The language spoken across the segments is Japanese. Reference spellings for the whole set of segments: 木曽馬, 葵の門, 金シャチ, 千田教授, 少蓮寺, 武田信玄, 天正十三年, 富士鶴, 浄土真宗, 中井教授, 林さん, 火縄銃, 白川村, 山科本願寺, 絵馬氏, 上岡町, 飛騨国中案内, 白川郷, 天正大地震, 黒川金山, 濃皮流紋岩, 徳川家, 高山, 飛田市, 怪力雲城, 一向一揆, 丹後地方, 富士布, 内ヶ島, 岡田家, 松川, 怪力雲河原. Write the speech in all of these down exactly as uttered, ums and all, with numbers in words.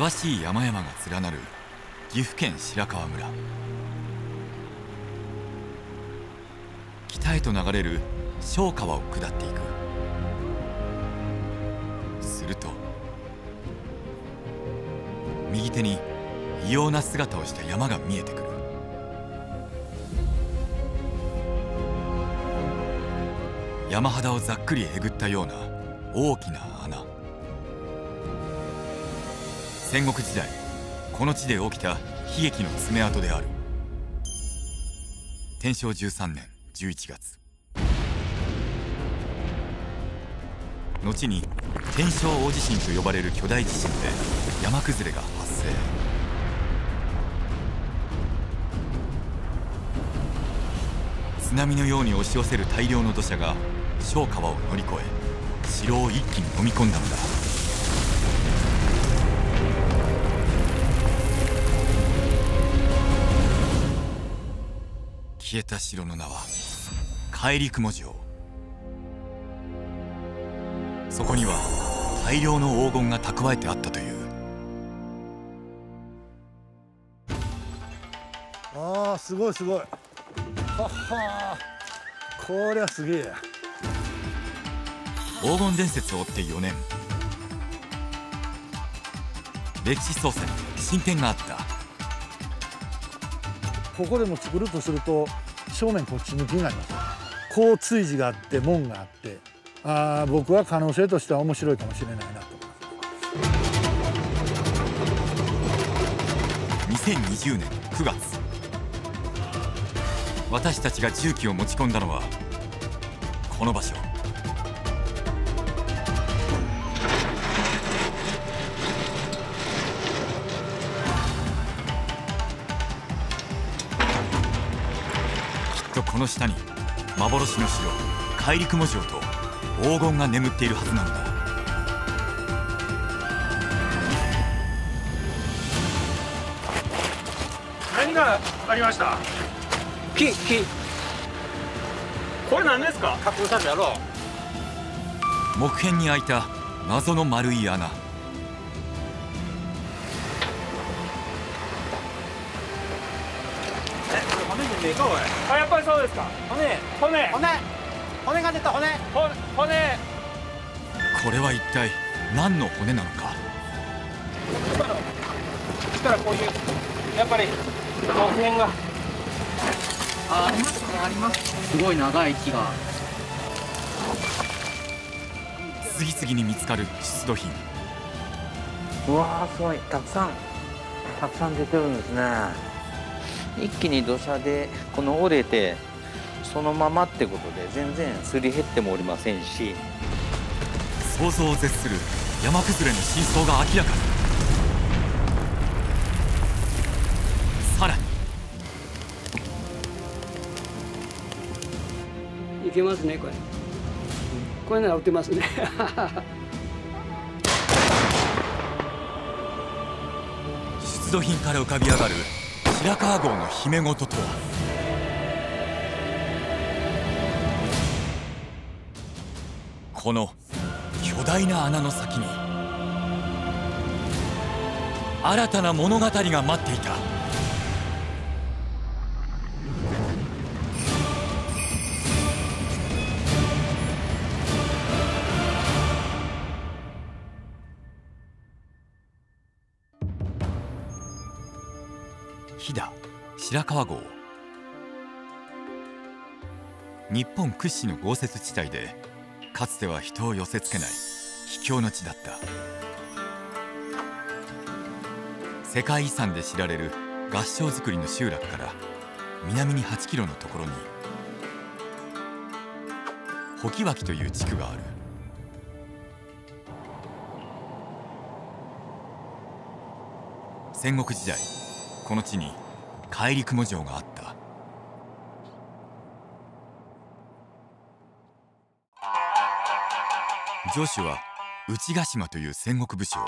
険しい山々が連なる岐阜県白川村。北へと流れる小川を下っていく。すると右手に異様な姿をした山が見えてくる。山肌をざっくりえぐったような大きな穴。戦国時代、この地で起きた悲劇の爪痕である。天正十三年十一月、後に天正大地震と呼ばれる巨大地震で山崩れが発生。津波のように押し寄せる大量の土砂が小川を乗り越え、城を一気に飲み込んだのだ。消えた城の名は怪力雲城。そこには大量の黄金が蓄えてあったという。ああ、すごいすごい。はっはー、こりゃすげえ。黄金伝説を追ってよねん、歴史捜査に進展があった。ここでも作るとすると正面こっち向きになります。こう追事があって門があって、ああ僕は可能性としては面白いかもしれないなと。にせんにじゅうねんくがつ、私たちが重機を持ち込んだのはこの場所。この下に幻の城怪力雲城と黄金が眠っているはずなんだ。何がありました？木、木。これ何ですか？架空山やろ。木片に開いた謎の丸い穴。あ、やっぱりそうですか。骨、骨、骨、骨が出た。骨、骨、骨。これは一体何の骨なのか。今のしたらこういうやっぱり木片がありますね。あります。すごい長い木が。次々に見つかる出土品。うわー、すごいたくさんたくさん出てるんですね。一気に土砂でこの折れてそのままってことで全然すり減ってもおりませんし、想像を絶する山崩れの真相が明らかに。さらにいけますねこれ。これなら打てますね。出土品から浮かび上がる白川郷の秘め事とは。この巨大な穴の先に新たな物語が待っていた。白川郷、日本屈指の豪雪地帯でかつては人を寄せつけない秘境の地だった。世界遺産で知られる合掌造りの集落から南にはちキロのところに保脇という地区がある。戦国時代、この地に怪力雲城があった。城主は内ヶ島という戦国武将。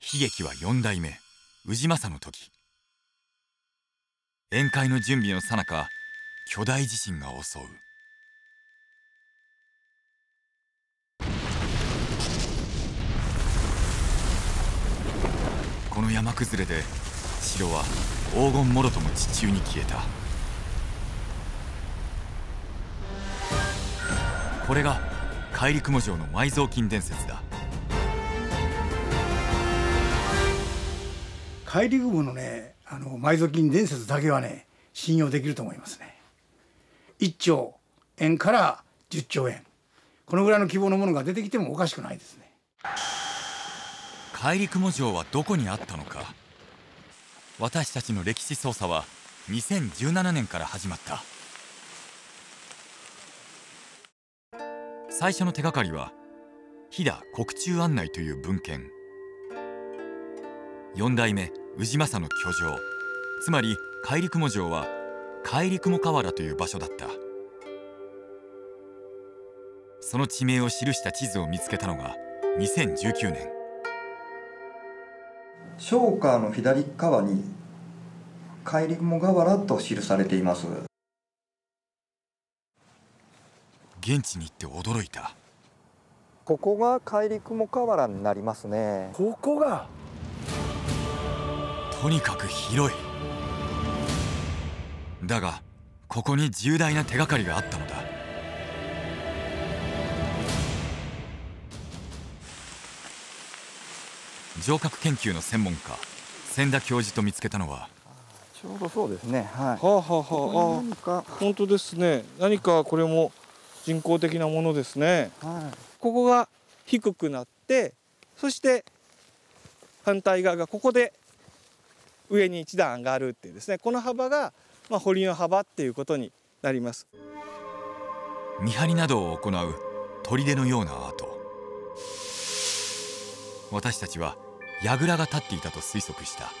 悲劇はよんだいめ氏政の時。宴会の準備の最中、巨大地震が襲う。この山崩れで城は黄金もろとも地中に消えた。これが怪力雲城の埋蔵金伝説だ。怪力雲のね、あの埋蔵金伝説だけはね、信用できると思いますね。いっちょうえんからじゅっちょうえん、このぐらいの規模のものが出てきてもおかしくないですね。怪力雲城はどこにあったのか。私たちの歴史捜査はにせんじゅうななねんから始まった。最初の手がかりは飛騨国中案内という文献。よんだいめ氏政の居城、つまり怪力雲城は怪力雲河原という場所だった。その地名を記した地図を見つけたのがにせんじゅうきゅうねん。商家の左側に怪力雲河原と記されています。現地に行って驚いた。ここが怪力雲河原になりますね。ここがとにかく広い。だがここに重大な手がかりがあったのだ。城郭研究の専門家千田教授と見つけたのは、ちょうどそうですね。はい、はあはあはあ、本当ですね。何かこれも人工的なものですね。はい、ここが低くなって、そして反対側がここで上に一段上がるっていうですね、この幅がまあ堀の幅っていうことになります。見張りなどを行う砦のような跡。私たちは櫓が立っていたと推測した。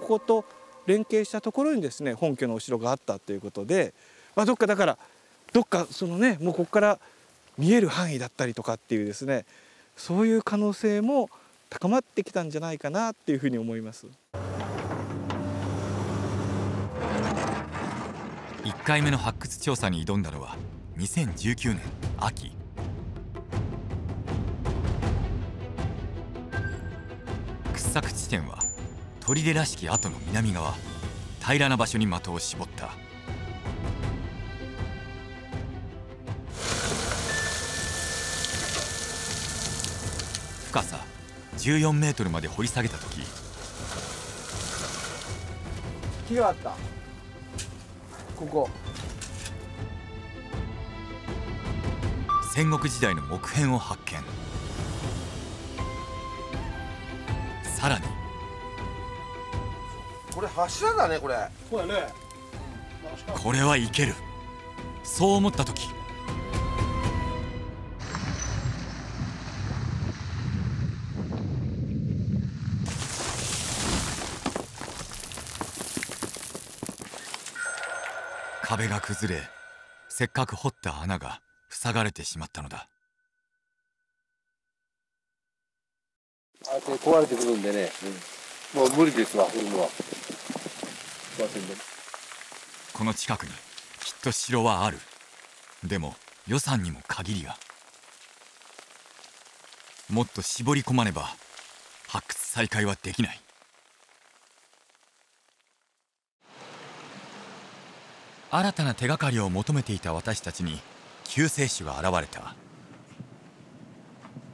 ここと連携したところにですね、本拠のお城があったということで、まあ、どっかだからどっかそのね、もうここから見える範囲だったりとかっていうですね、そういう可能性も高まってきたんじゃないかなっていうふうに思います。いっかいめの発掘調査に挑んだのはにせんじゅうきゅうねん秋。掘削地点は砦らしき跡の南側、平らな場所に的を絞った。深さじゅうよんメートルまで掘り下げた時、木があった。ここ戦国時代の木片を発見。さらにこれ柱だね。これこれね、これはいける、そう思った時、壁が崩れ、せっかく掘った穴が塞がれてしまったのだ。あれ壊れてくるんでね、うん、もう無理ですわ、うん、はこの近くにきっと城はある。でも予算にも限りが。もっと絞り込まねば発掘再開はできない。新たな手がかりを求めていた私たちに救世主が現れた。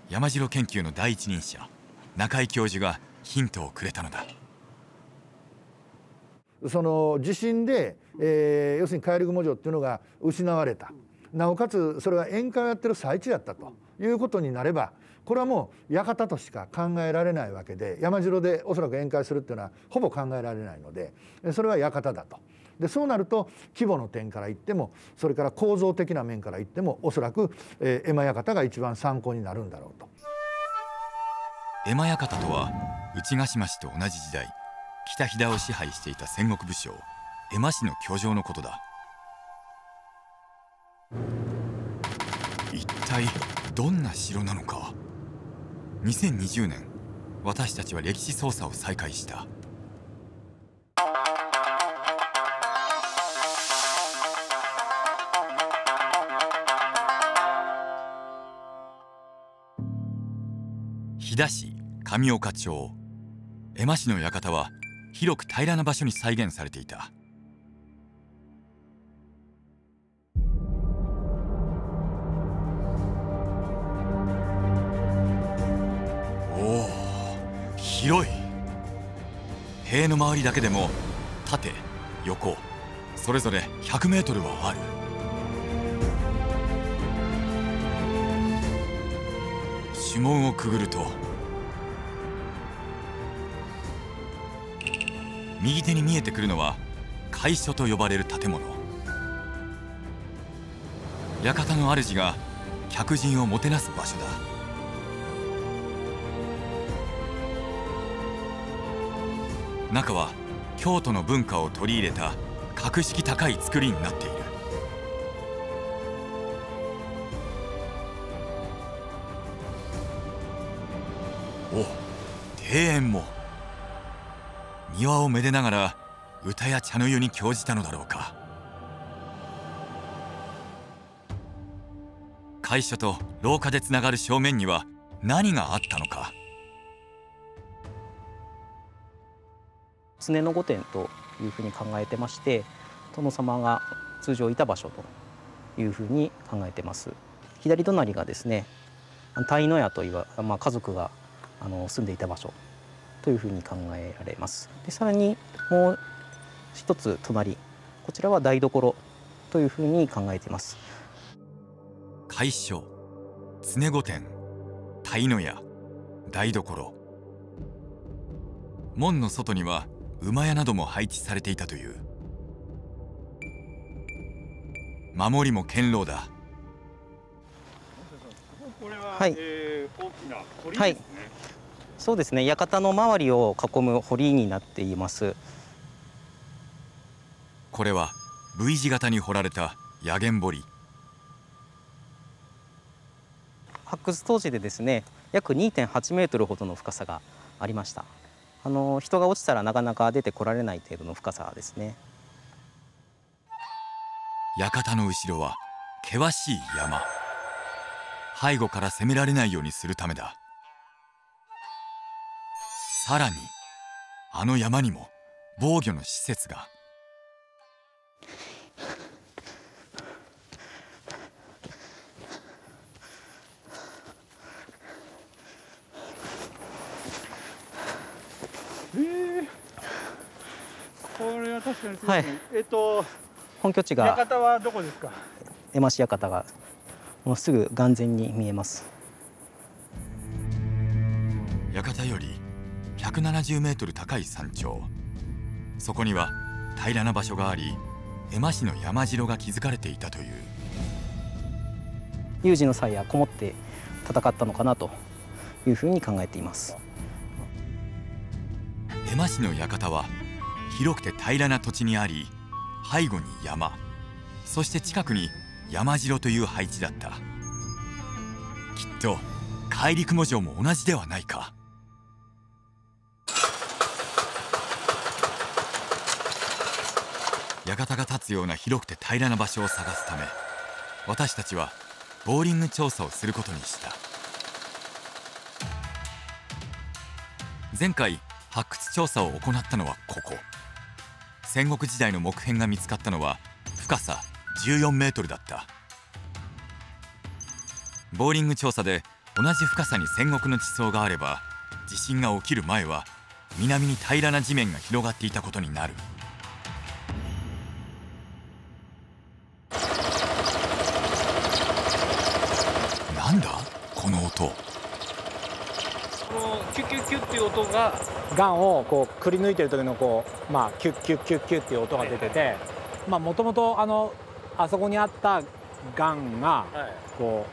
山城研究の第一人者中井教授がヒントをくれたのだ。その地震で、えー、要するに怪力雲城っていうのが失われた、なおかつそれは宴会をやってる最中だったということになれば、これはもう館としか考えられないわけで、山城でおそらく宴会するっていうのはほぼ考えられないので、それは館だと。でそうなると規模の点から言っても、それから構造的な面から言っても、おそらく、えー、絵馬館が一番参考になるんだろうと。絵馬館とは内ヶ島氏と同じ時代北飛騨を支配していた戦国武将絵馬氏の居城のことだ。一体どんな城なのか。にせんにじゅうねん私たちは歴史捜査を再開した。飛田市、上岡町、絵馬市の館は広く平らな場所に再現されていた。おお、広い。塀の周りだけでも縦、横それぞれひゃくメートルはある。守門をくぐると右手に見えてくるのは会所と呼ばれる建物。館の主が客人をもてなす場所だ。中は京都の文化を取り入れた格式高い造りになっている。お、庭園も。庭をめでながら歌や茶の湯に興じたのだろうか。会所と廊下でつながる正面には何があったのか。常の御殿というふうに考えてまして、殿様が通常いた場所というふうに考えてます。左隣がですね、鯛の屋という、まあ、家族があの住んでいた場所というふうに考えられます。でさらにもう一つ隣、こちらは台所というふうに考えています。会所、常御殿、鯛の屋、台所、門の外には馬屋なども配置されていたという。守りも堅牢だ。はい、えー、大きな堀ですね。はい、そうですね、館の周りを囲む堀になっています。これは V 字型に掘られた野源堀。発掘当時でですね、約 にてんはちメートルほどの深さがありました。あの人が落ちたらなかなか出てこられない程度の深さですね。館の後ろは険しい山。背後から攻められないようにするためだ。さらにあの山にも防御の施設が。はい、えっと本拠地が館はどこですか？絵馬館がもうすぐ眼前に見えます。館よりひゃくななじゅうメートル高い山頂、そこには平らな場所があり、絵馬市の山城が築かれていたという。有事の際はこもって戦ったのかなというふうに考えています。絵馬市の館は広くて平らな土地にあり、背後に山、そして近くに山城という配置だった。きっと甲斐雲城も同じではないか。館が立つような広くて平らな場所を探すため、私たちはボーリング調査をすることにした。前回発掘調査を行ったのはここ。戦国時代の木片が見つかったのは深さじゅうよんメートルだった。ボーリング調査で同じ深さに戦国の地層があれば、地震が起きる前は南に平らな地面が広がっていたことになる。なんだこの音。キュッキュッキュッっていう音が、ガンをこうくり抜いてる時のこう、まあ、キュッキュッキュッキュッっていう音が出てて、もともとあのあそこにあったガンがこ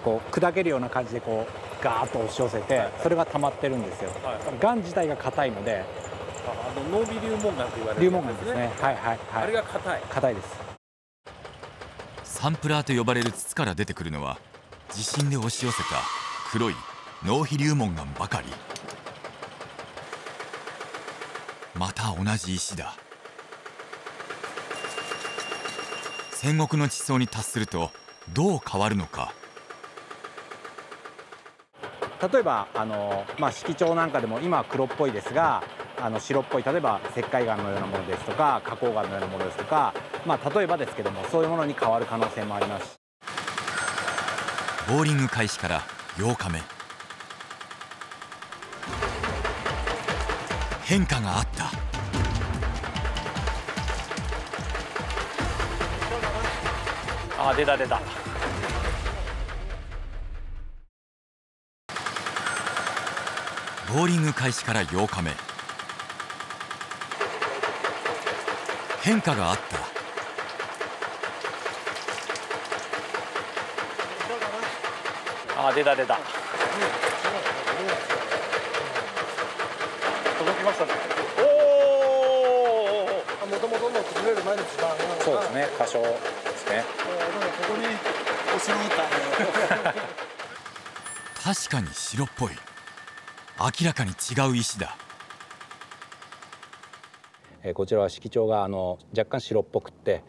う、こう砕けるような感じでこうガーッと押し寄せて、それが溜まってるんですよ。ガン自体が硬いので、あの濃尾流紋岩と言われるやつですね。はいはいはい。あれが硬い。硬いです。サンプラーと呼ばれる筒から出てくるのは、地震で押し寄せた黒い濃皮流紋岩ばかり。また同じ石だ。戦国の地層に達するとどう変わるのか。例えばあの、まあ、色調なんかでも今は黒っぽいですが、あの白っぽい、例えば石灰岩のようなものですとか花崗岩のようなものですとか、まあ、例えばですけども、そういうものに変わる可能性もあります。ボーリング開始からようかめ、変化があった。あ、出た出た。ボーリング開始からようかめ、変化があった。あ、出た出た。届きましたね。おお。もともとの崩れる前の時間。そうですね。過小ですね。ここにお城みたいな。確かに白っぽい。明らかに違う石だ。えこちらは色調があの若干白っぽくって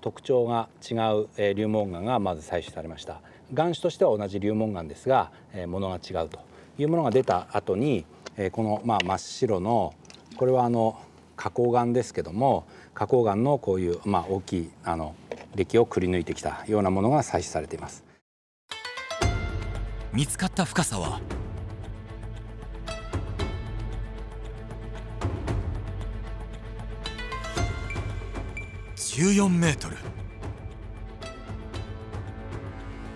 特徴が違う、え流紋岩がまず採取されました。岩種としては同じ流紋岩ですが、えものが違うというものが出た後に、えこのまあ真っ白のこれはあの花崗岩ですけども、花崗岩のこういうまあ大きいあの礫をくり抜いてきたようなものが採取されています。見つかった深さはじゅうよんメートル。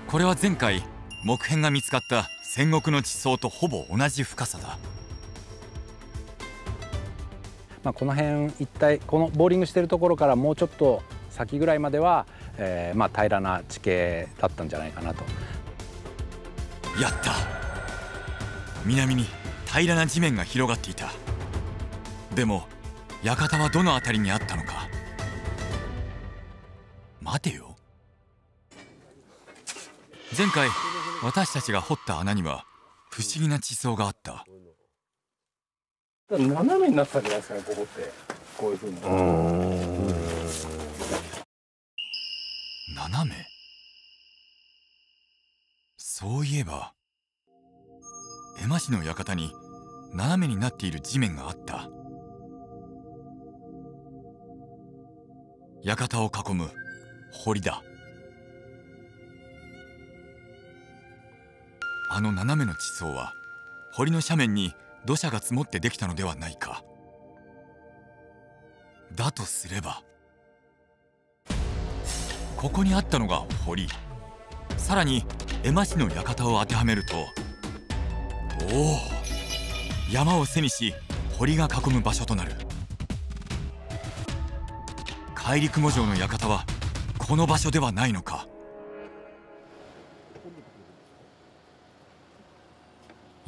これは前回木片が見つかった戦国の地層とほぼ同じ深さだ。まあこの辺一帯、このボーリングしているところからもうちょっと先ぐらいまでは、えー、まあ平らな地形だったんじゃないかなと。やった。南に平らな地面が広がっていた。でも館はどの辺りにあったのか。待てよ。前回私たちが掘った穴には不思議な地層があった。斜めになったんじゃないですかね、ここって。こういうふうに斜め。そういえば絵馬師の館に斜めになっている地面があった。館を囲む堀だ。あの斜めの地層は堀の斜面に土砂が積もってできたのではないか。だとすればここにあったのが堀。さらに絵馬師の館を当てはめると、おお、山を背にし堀が囲む場所となる。大陸雲城の館はこの場所ではないのか。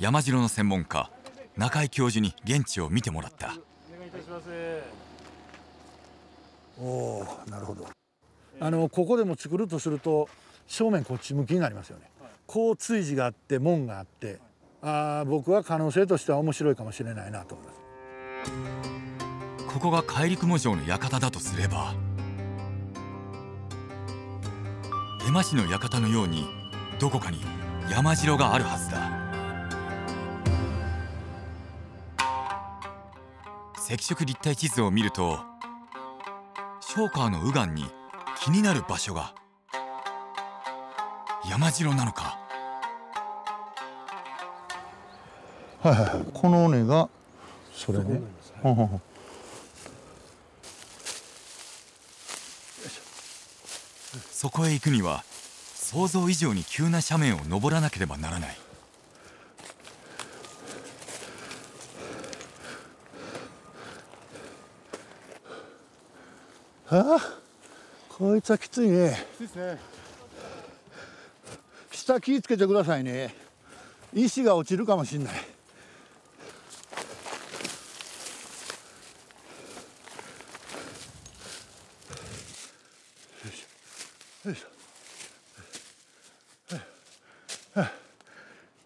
山城の専門家中井教授に現地を見てもらった。おお、なるほど。あのここでも作るとすると正面こっち向きになりますよね。こう追事があって門があって、あ、僕は可能性としては面白いかもしれないなと思います。ここが怪力雲城の館だとすれば、絵馬師の館のようにどこかに山城があるはずだ。赤色立体地図を見ると松川の右岸に気になる場所が。山城なのか。はいはいはい、この尾根がそれね。ほんほんほん。そこへ行くには想像以上に急な斜面を登らなければならない。ああ、こいつはきついね。きついですね。下気ぃつけてくださいね。石が落ちるかもしれない。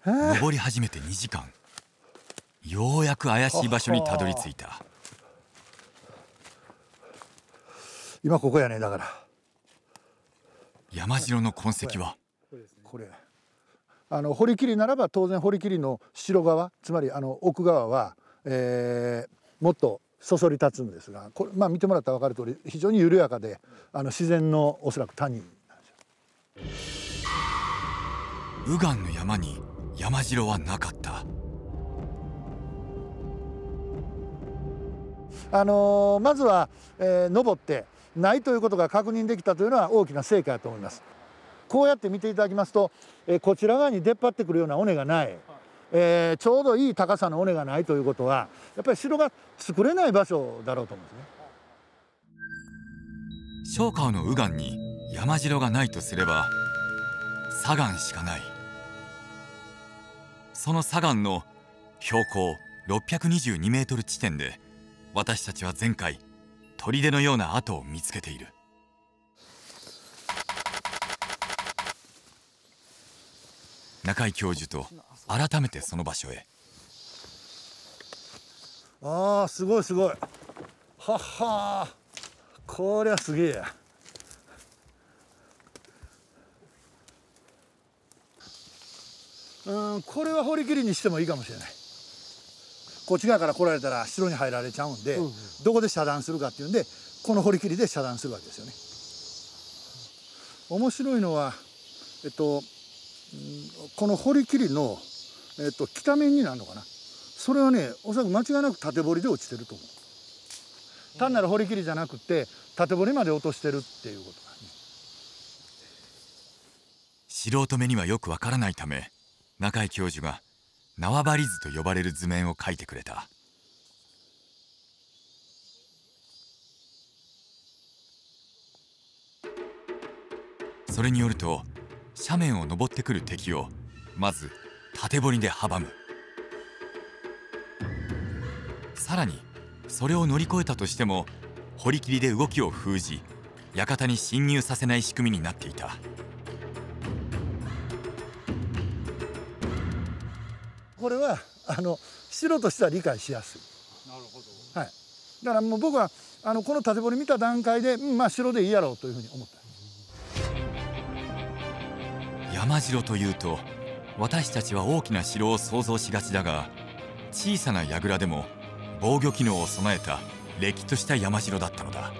登り始めてにじかん、ようやく怪しい場所にたどり着いた。今ここやね。だから山城の痕跡はあの堀切ならば当然堀切の白側、つまりあの奥側は、えー、もっとそそり立つんですが、これ、まあ、見てもらったら分かる通り非常に緩やかで、あの自然のおそらく谷なんですよ。右岸の山に山城はなかった。あのー、まずは、えー、登ってないということが確認できたというのは大きな成果だと思います。こうやって見ていただきますと、えー、こちら側に出っ張ってくるような尾根がない、えー、ちょうどいい高さの尾根がないということは、やっぱり城が作れない場所だろうと思うんですね。荘川の右岸に山城がないとすれば左岸しかない。その左岸の標高ろっぴゃくにじゅうにメートル地点で、私たちは前回砦のような跡を見つけている。中井教授と改めてその場所へ。ああ、すごいすごい。はっはー、こりゃすげえや。うん、これは堀切にしてもいいかもしれない。こっち側から来られたら城に入られちゃうんで、うんうん、どこで遮断するかっていうんで、この堀切で遮断するわけですよね。面白いのは、えっとこの堀切の、えっと、北面になるのかな、それはね、おそらく間違いなく縦堀で落ちてると思う。単なる堀切じゃなくて縦堀まで落としてるっていうことだね。素人目にはよくわからないため、中井教授が縄張り図と呼ばれる図面を描いてくれた。それによると、斜面を登ってくる敵をまず縦堀で阻む。さらにそれを乗り越えたとしても、堀切で動きを封じ、館に侵入させない仕組みになっていた。これはあの城としては理解しやすい。なるほど。はい。だからもう僕はあのこの縦堀見た段階で、うん、まあ城でいいやろうというふうに思った。山城というと私たちは大きな城を想像しがちだが、小さな櫓でも防御機能を備えたれっきとした山城だったのだ。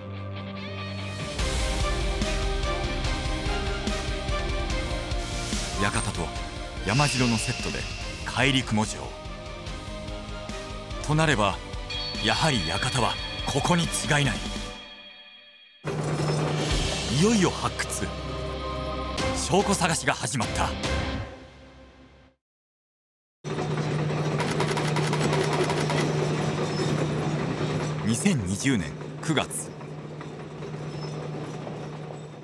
館と山城のセットで怪陸も城となれば、やはり館はここに違いない。いよいよ発掘、証拠探しが始まった。にせんにじゅうねんくがつ、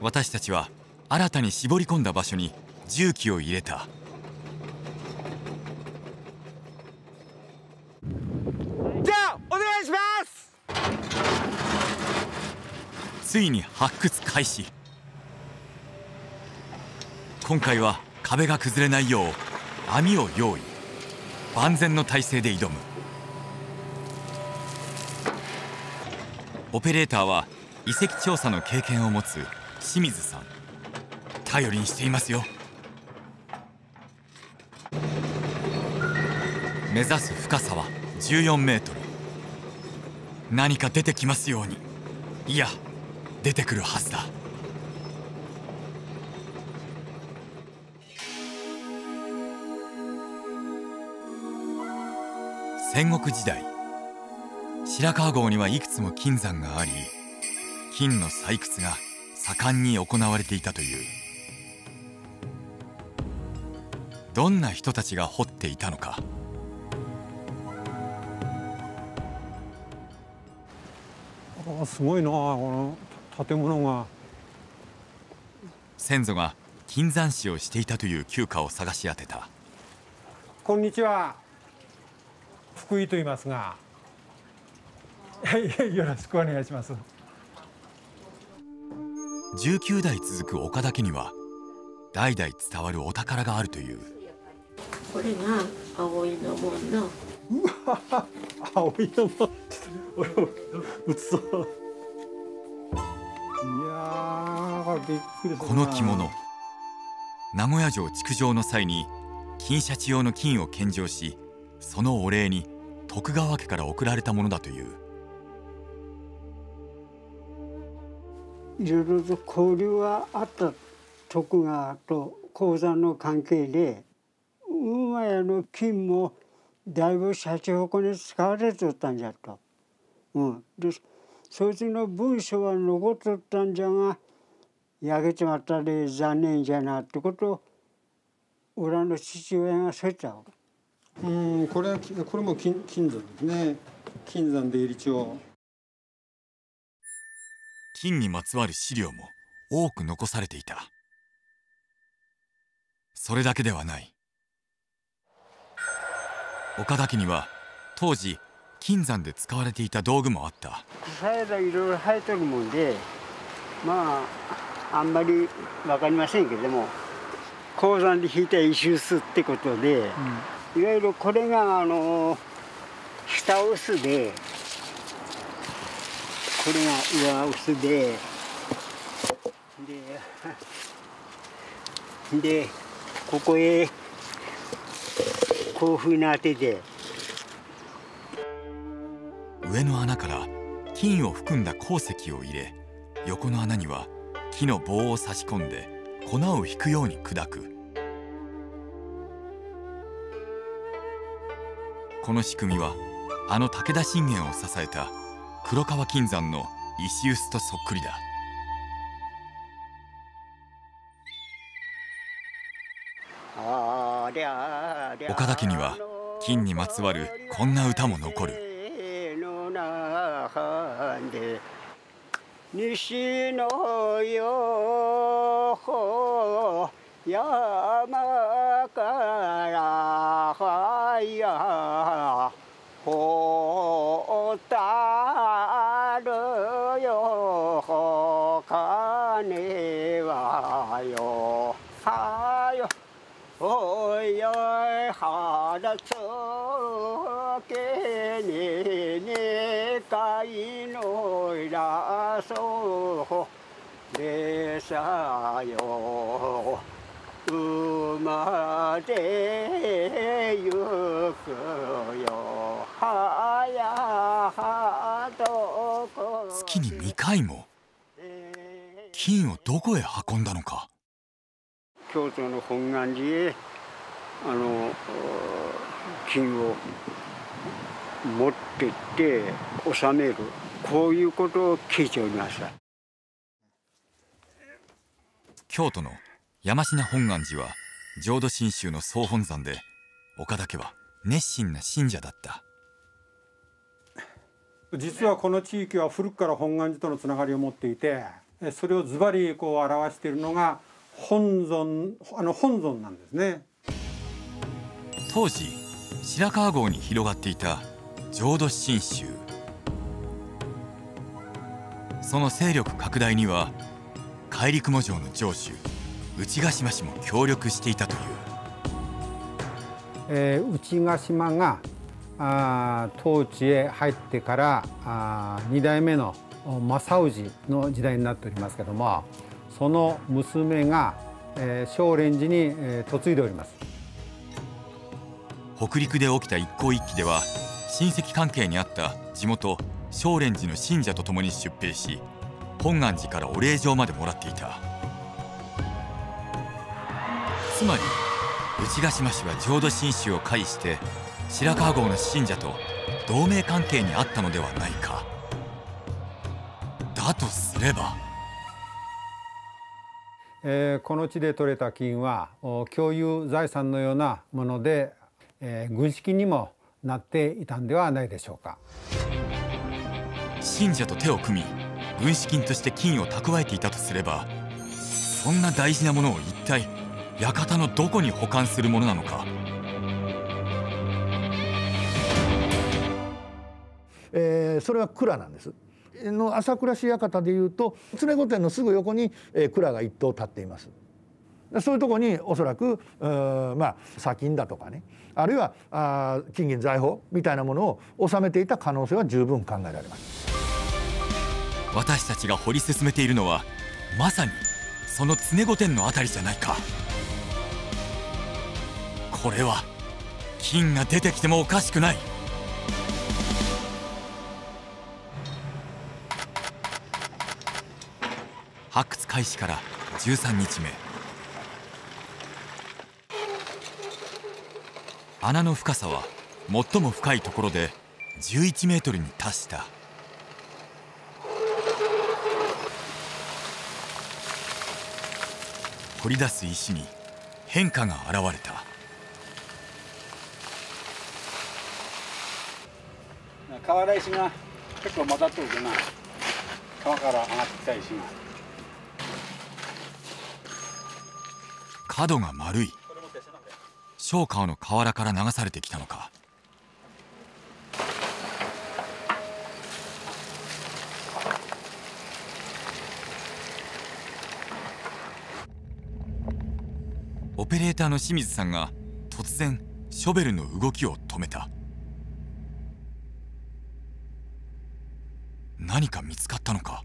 私たちは新たに絞り込んだ場所に重機を入れた。じゃあお願いします。ついに発掘開始。今回は壁が崩れないよう網を用意、万全の体制で挑む。オペレーターは遺跡調査の経験を持つ清水さん。頼りにしていますよ。目指す深さはじゅうよんメートル。何か出てきますように。いや、出てくるはずだ。戦国時代、白川郷にはいくつも金山があり、金の採掘が盛んに行われていたという。どんな人たちが掘っていたのか。あ、すごいな、この建物が。先祖が金山師をしていたという旧家を探し当てた。こんにちは、福井と言いますが、よろしくお願いします。じゅうきゅうだい続く岡田家には代々伝わるお宝があるという。これが葵の門の。うわ、葵の門。俺もうつそう。いや、びっくりした。この着物、名古屋城築城の際に金シャチ用の金を献上し、そのお礼に徳川家から贈られたものだという。いろいろと交流があった徳川と鉱山の関係で、馬屋の金もだいぶシャチホコに使われとったんじゃと。うん、でそいつの文書は残っとったんじゃが、焼けちまったで残念じゃなってことを俺の父親がそう言ったわけ。うん、これはこれも 金, 金山ですね。金山出入り帳。金にまつわる資料も多く残されていた。それだけではない。岡田家には当時金山で使われていた道具もあった。草枝いろいろ生えてるもんで、まああんまり分かりませんけども、鉱山で引いた石臼ってことで、うんいわゆるこれがあの下臼で、これが上臼で、で、でここへこういうふうに当てて、上の穴から金を含んだ鉱石を入れ、横の穴には木の棒を差し込んで粉をひくように砕く。この仕組みはあの武田信玄を支えた黒川金山の石臼とそっくりだ。岡田家には金にまつわるこんな歌も残る。西のよ山からはやほたるよかねはよはよおいおいはらつけににかいのらそうでさよ生まれゆくよはやどこ。月ににかいも金をどこへ運んだのか。京都の本願寺へあの金を持って行って納める、こういうことを聞いておりました。京都の山科本願寺は浄土真宗の総本山で、岡田家は熱心な信者だった。実はこの地域は古くから本願寺とのつながりを持っていて、それをズバリこう表しているのが本尊、あの本尊なんですね。当時白川郷に広がっていた浄土真宗、その勢力拡大には戒律雲上の城主内ヶ島氏も協力していたという、えー、内ヶ島があ当地へ入ってからあに代目の正氏の時代になっておりますけども、その娘が、えー、少蓮寺に、えー、嫁いでおります。北陸で起きた一向一揆では、親戚関係にあった地元少蓮寺の信者と共に出兵し、本願寺からお礼状までもらっていた。つまり内ヶ島氏は浄土真宗を介して白川郷の信者と同盟関係にあったのではないか。だとすれば、えー、この地で採れた金は共有財産のようなもので、えー、軍資金にもなっていたんではないでしょうか。信者と手を組み軍資金として金を蓄えていたとすれば、そんな大事なものを一体館のどこに保管するものなのか。えー、それは蔵なんです。の朝倉市館でいうと常御殿のすぐ横に、えー、蔵が一棟建っています。そういうところにおそらくまあ砂金だとかね、あるいはあ金銀財宝みたいなものを収めていた可能性は十分考えられます。私たちが掘り進めているのはまさにその常御殿のあたりじゃないか。これは金が出てきてもおかしくない。発掘開始からじゅうさんにちめ、穴の深さは最も深いところでじゅういちメートルに達した。掘り出す石に変化が現れた。瓦石が結構混ざってるけどな、川から上がってきた石が。角が丸い。小川の河原から流されてきたのか。オペレーターの清水さんが突然ショベルの動きを止めた。何か見つかったのか。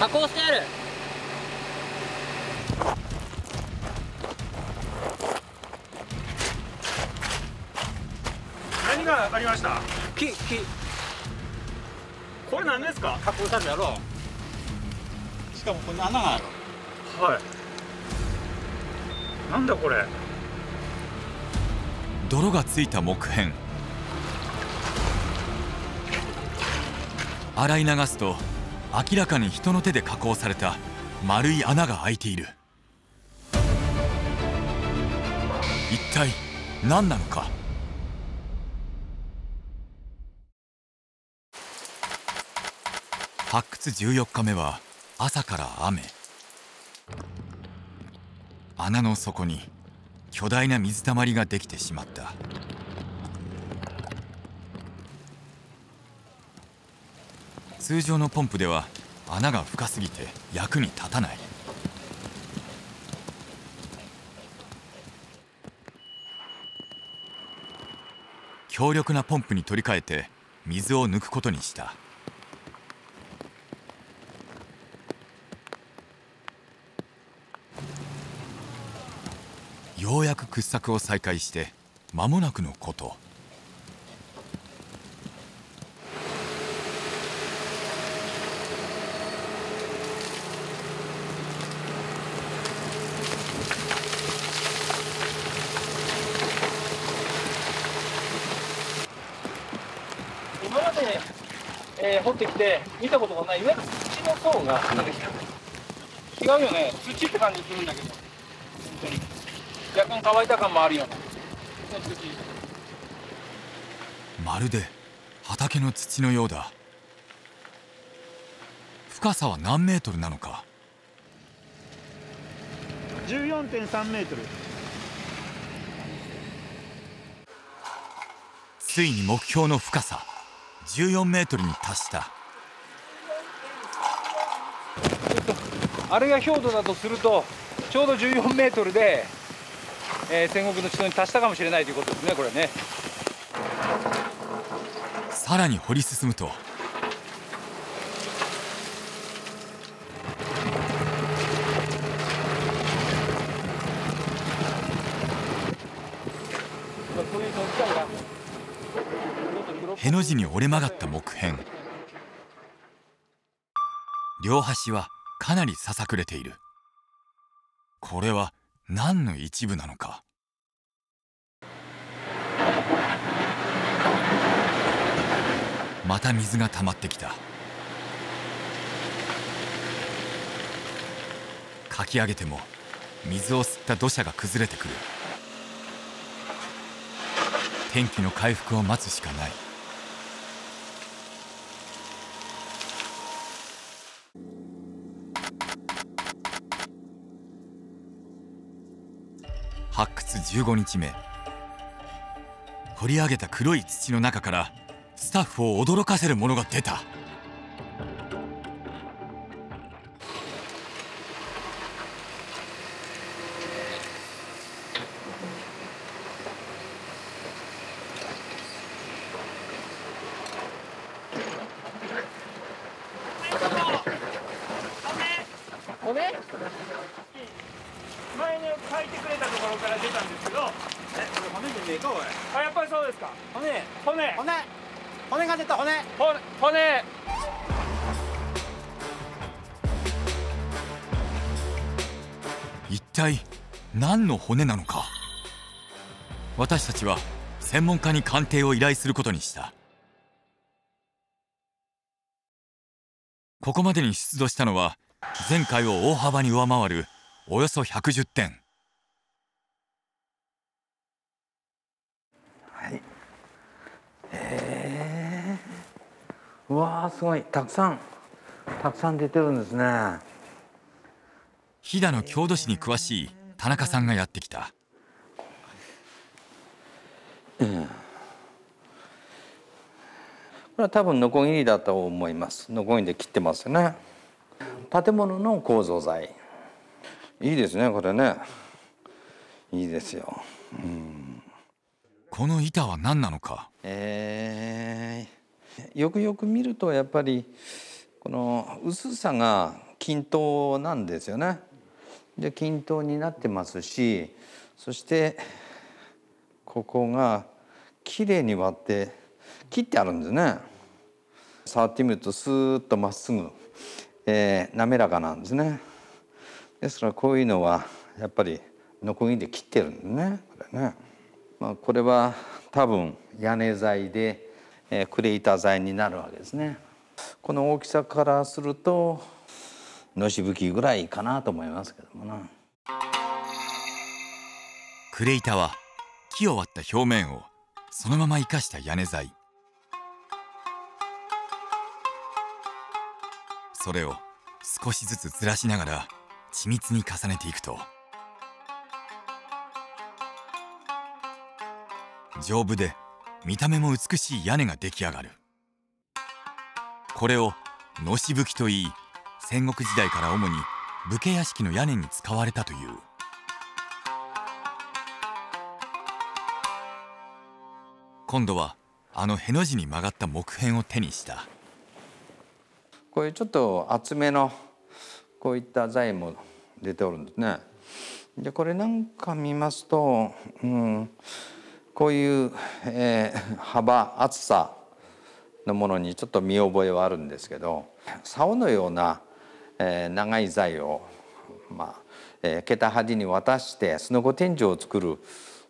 加工してある。何がありました。木、木。これ何ですか。加工したんだろう。しかもこんな穴がある。はい。なんだこれ。泥がついた木片。洗い流すと。明らかに人の手で加工された丸い穴が開いている。一体何なのか。発掘じゅうよっかめは朝から雨。穴の底に巨大な水たまりができてしまった。通常のポンプでは穴が深すぎて役に立たない。強力なポンプに取り替えて水を抜くことにした。ようやく掘削を再開して間もなくのこと。掘ってきて見たことがない、いわゆる土の層が出てきた。違うよね、土って感じするんだけど、本当に若干乾いた感もあるよね。まるで畑の土のようだ。深さは何メートルなのか。 じゅうよんてんさんメートル。ついに目標の深さじゅうよんメートルに達した。あれが氷土だとするとちょうどじゅうよんメートルで、えー、戦国の地層に達したかもしれないということですね、これね。さらに掘り進むとへの字に折れ曲がった木片。両端はかなりささくれている。これは何の一部なのか。また水が溜まってきた。かき上げても水を吸った土砂が崩れてくる。天気の回復を待つしかない。発掘じゅうごにちめ、掘り上げた黒い土の中からスタッフを驚かせるものが出た。でいこう。あ、やっぱりそうですか。骨骨骨骨が出た。骨骨骨。一体何の骨なのか。私たちは専門家に鑑定を依頼することにした。ここまでに出土したのは前回を大幅に上回るおよそひゃくじゅってん。はい、えー、うわーすごい、たくさんたくさん出てるんですね。飛騨の郷土史に詳しい田中さんがやってきた。うん、これは多分ノコギリだと思います。ノコギリで切ってますね。建物の構造材、いいですねこれね、いいですよ、うん、この板は何なのか。えー、よくよく見るとやっぱりこの薄さが均等なんですよね。で均等になってますし、そしてここが綺麗に割って切ってあるんですね。触ってみるとスーッとまっすぐ、えー、滑らかなんですね。ですからこういうのはやっぱりノコギリで切ってるんですね、これね。まあ、これは多分屋根材で、えー、クレーター材になるわけですね。この大きさからするとのしぶきぐらいかなと思いますけどもな。クレーターは木を割った表面をそのまま生かした屋根材。それを少しずつずらしながら緻密に重ねていくと丈夫で見た目も美しい屋根が出来上がる。これをのしぶきといい、戦国時代から主に武家屋敷の屋根に使われたという。今度はあのへの字に曲がった木片を手にした。こういうちょっと厚めのこういった材も出ておるんですね。でこれなんか見ますと、うん、こういう、えー、幅厚さのものにちょっと見覚えはあるんですけど、竿のような、えー、長い材を、まあえー、桁端に渡してすのこ天井を作る、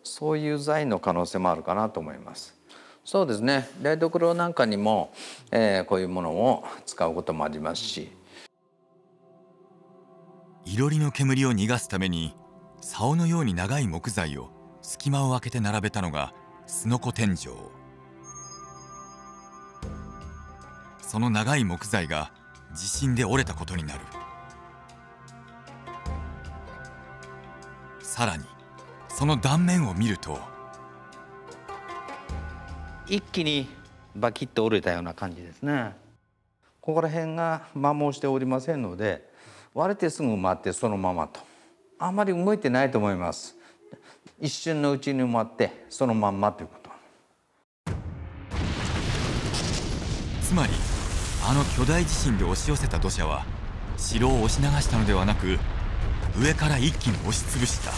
そういう材の可能性もあるかなと思います。そうですね。台所なんかにも、えー、こういうものを使うこともありますし。いろりの煙を逃がすために竿のように長い木材を隙間を開けて並べたのがすのこ天井。その長い木材が地震で折れたことになる。さらにその断面を見ると一気にバキッと折れたような感じですね。ここら辺が摩耗しておりませんので、割れてすぐ埋まってそのままと、あまり動いてないと思います。一瞬のうちに埋まってそのまんまということ。つまりあの巨大地震で押し寄せた土砂は城を押し流したのではなく、上から一気に押しつぶした。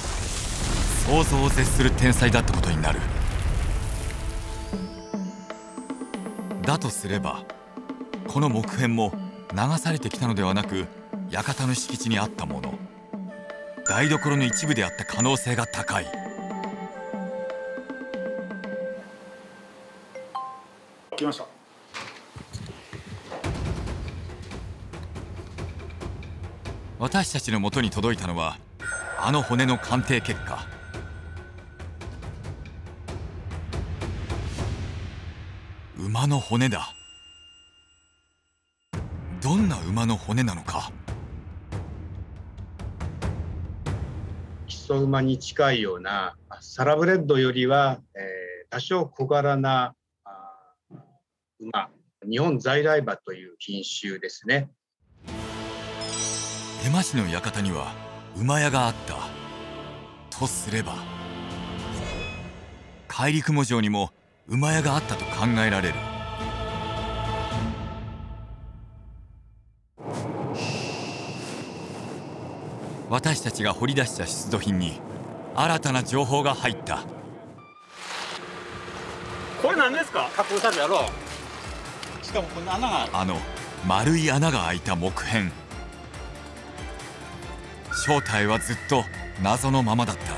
想像を絶する天才だったことになる。だとすればこの木片も流されてきたのではなく、館の敷地にあったもの、台所の一部であった可能性が高い。来ました。私たちの元に届いたのはあの骨の鑑定結果。馬の骨だ。どんな馬の骨なのか。木曽馬に近いようなサラブレッドよりは、えー、多少小柄な馬、日本在来馬という品種ですね。絵馬師の館には馬屋があったとすれば、怪力模城にも馬屋があったと考えられる。私たちが掘り出した出土品に新たな情報が入った。これ何ですか？加工されるやろ。しかもこの穴が あ, あの丸い穴が開いた木片、正体はずっと謎のままだった。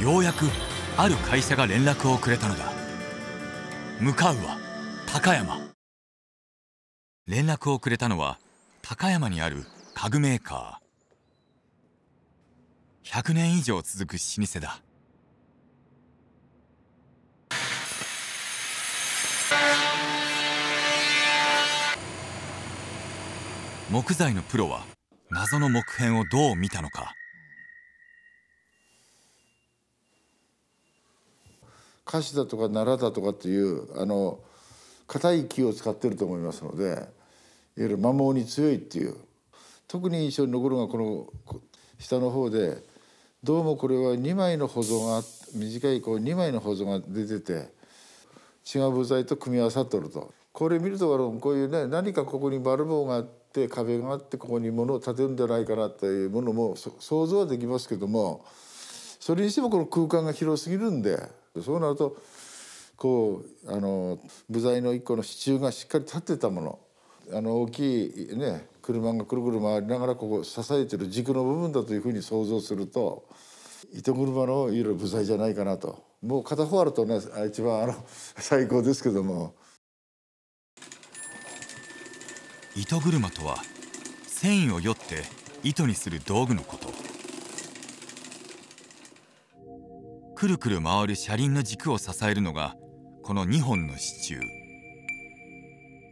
ようやくある会社が連絡をくれたのだ。向かうは高山。連絡をくれたのは高山にある家具メーカー。ひゃくねん以上続く老舗だ。木材のプロは謎の木片をどう見たのか。カシだとかナラだとかっていうあの硬い木を使ってると思いますので、いわゆる摩耗に強いっていう。特に印象に残るのがこの下の方で、どうもこれはにまいの穂像が、短いこうにまいの穂像が出てて違う部材と組み合わさっとると。これ見るとこういうね、何かここに丸棒があって壁があってここに物を建てるんじゃないかなというものも想像はできますけども、それにしてもこの空間が広すぎるんで、そうなるとこうあの部材の一個の支柱がしっかり立ってたもの、あの大きいね車がくるくる回りながらここ支えてる軸の部分だというふうに想像すると、糸車のいろいろ部材じゃないかなと。もう片方あるとね一番あの最高ですけども。糸車とは繊維をよって糸にする道具のこと。くるくる回る車輪の軸を支えるのがこのにほんの支柱。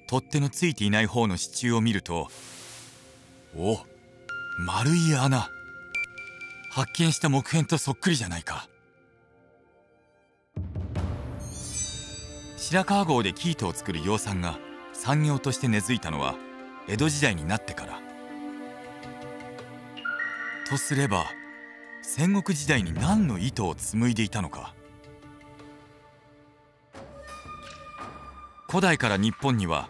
取っ手のついていない方の支柱を見ると、お、丸い穴。発見した木片とそっくりじゃないか。白川郷で生糸を作る養蚕が産業として根付いたのは江戸時代になってから。とすれば戦国時代に何の糸を紡いでいたのか。古代から日本には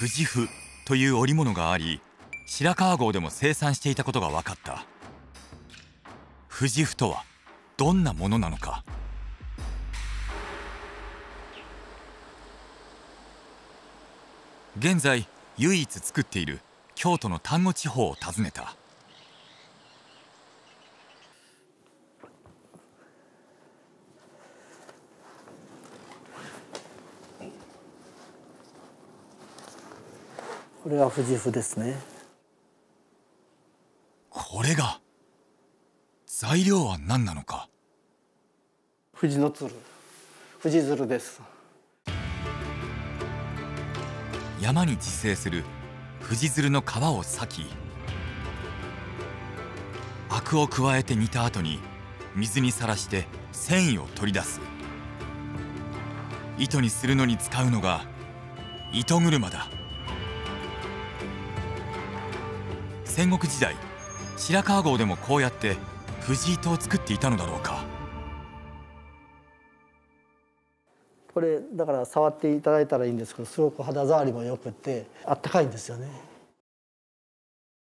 富士布という織物があり、白川郷でも生産していたことが分かった。富士布とはどんなものなのか。現在唯一作っている京都の丹後地方を訪ねた。これが富士布ですね。これが材料は何なのか。富士の鶴、富士鶴です。山に自生する富士鶴の皮を裂き、アクを加えて煮た後に水にさらして繊維を取り出す。糸にするのに使うのが糸車だ。戦国時代、白川郷でもこうやって富士糸を作っていたのだろうか。これだから触っていただいたらいいんですけど、すごく肌触りもよくてあったかいんですよね。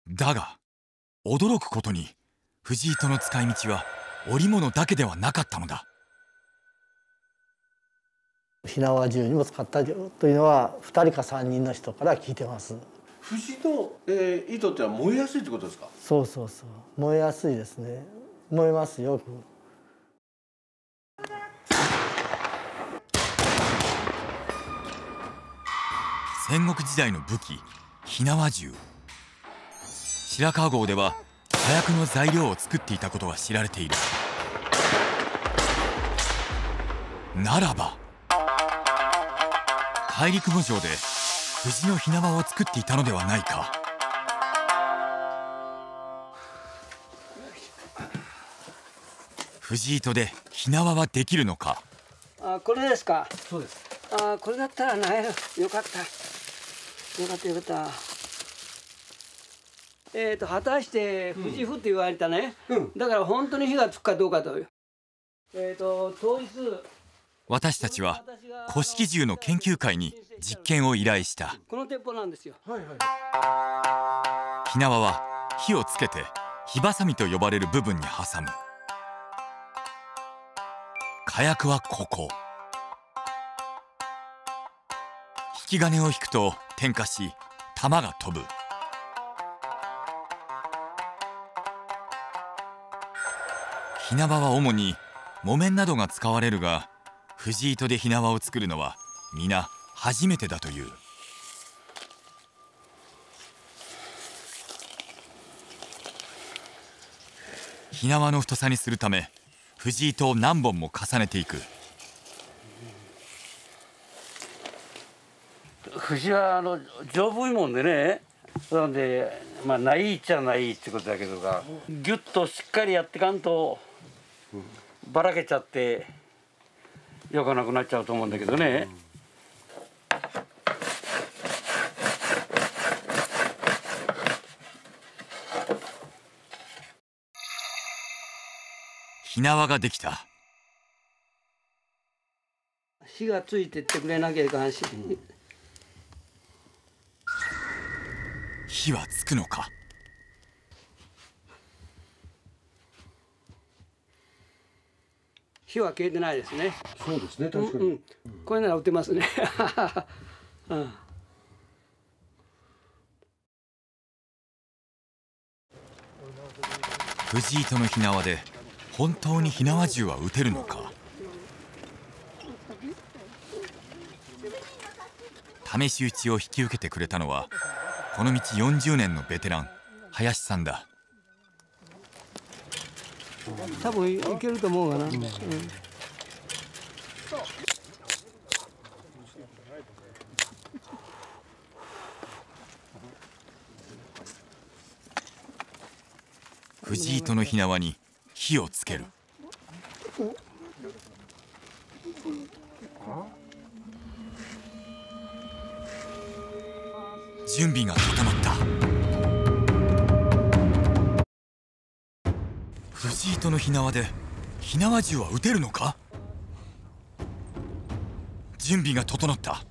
だが驚くことに富士糸の使い道は織物だけではなかったのだ。火縄銃にも使ったよというのはふたりかさんにんの人から聞いてます。富士の、えー、糸っては燃えやすいってことですか？そうそうそう、燃えやすいですね。燃えますよく。戦国時代の武器火縄銃。白川郷では火薬の材料を作っていたことが知られている。ならば大陸武城で無事の火縄を作っていたのではないか。富士糸で火縄はできるのか。あ、これですか。そうです。あ、これだったらなえる。よかった。よかったよかった。えっと果たして富士布って言われたね。うん、だから本当に火がつくかどうかという。えっと当日。私たちは古式銃の研究会に実験を依頼した。この鉄砲なんですよ。火縄は火をつけて火ばさみと呼ばれる部分に挟む。火薬はここ。引き金を引くと点火し弾が飛ぶ。火縄は主に木綿などが使われるが、藤糸で火縄を作るのは皆初めてだという。火縄の太さにするため藤糸を何本も重ねていく。藤はあの丈夫いもんでね、なんでまあないっちゃないってことだけどが、ギュッとしっかりやってかんとばらけちゃってよかなくなっちゃうと思うんだけどね。火縄ができた。火がついてってくれなきゃいかんし、うん、火はつくのか。火は消えてないですね。そうですね、確かに、うんうん、これなら打てますね、うん、藤糸の火縄で本当に火縄銃は撃てるのか。試し撃ちを引き受けてくれたのはこの道よんじゅうねんのベテラン林さんだ。多分いけると思うかな、うんうん、藤糸の火縄に火をつける。準備が固まった。藤糸の火縄で火縄銃は撃てるのか。準備が整った。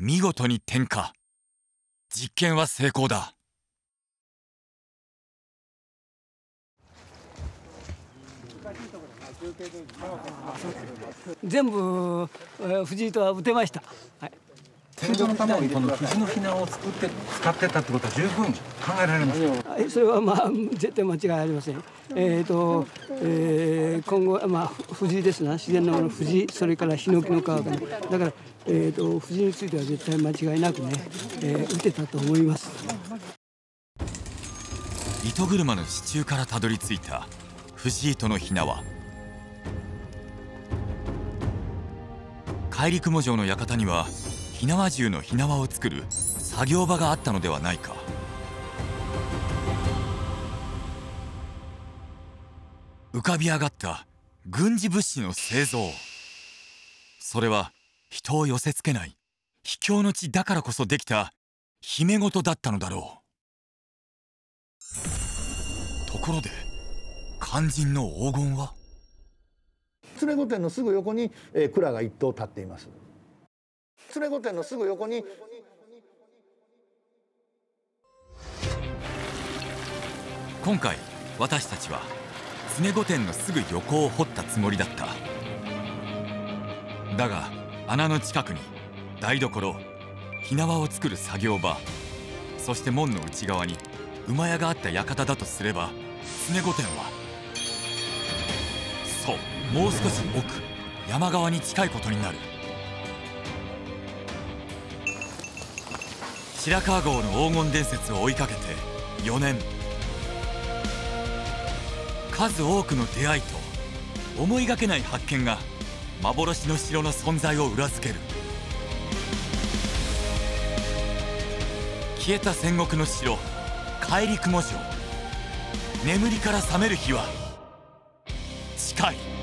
見事に点火。実験は成功だ。全部、えー、藤糸は打てました。はい、戦場のためにこの藤の火縄を作って使ってたってことは十分考えられますか。はい、それはまあ絶対間違いありません。えっと、えー、今後まあ藤ですな、自然のもの藤、それからヒノキの皮が、ね、だから。えーと、藤については絶対間違いなくね、えー、打てたと思います。糸車の支柱からたどり着いた藤糸の火縄。怪力模城の館には火縄銃の火縄を作る作業場があったのではないか。浮かび上がった軍事物資の製造、それは人を寄せつけない秘境の地だからこそできた秘め事だったのだろう。ところで肝心の黄金は。連れ御殿のすぐ横に、えー、蔵が一棟建っています。連れ御殿のすぐ横に今回私たちは連れ御殿のすぐ横を掘ったつもりだった。だが穴の近くに台所、火縄を作る作業場、そして門の内側に馬屋があった館だとすれば、常御殿はそう、もう少し奥、山側に近いことになる。白川郷の黄金伝説を追いかけてよねん、数多くの出会いと思いがけない発見が幻の城の存在を裏付ける。消えた戦国の城、怪力模城、眠りから覚める日は近い。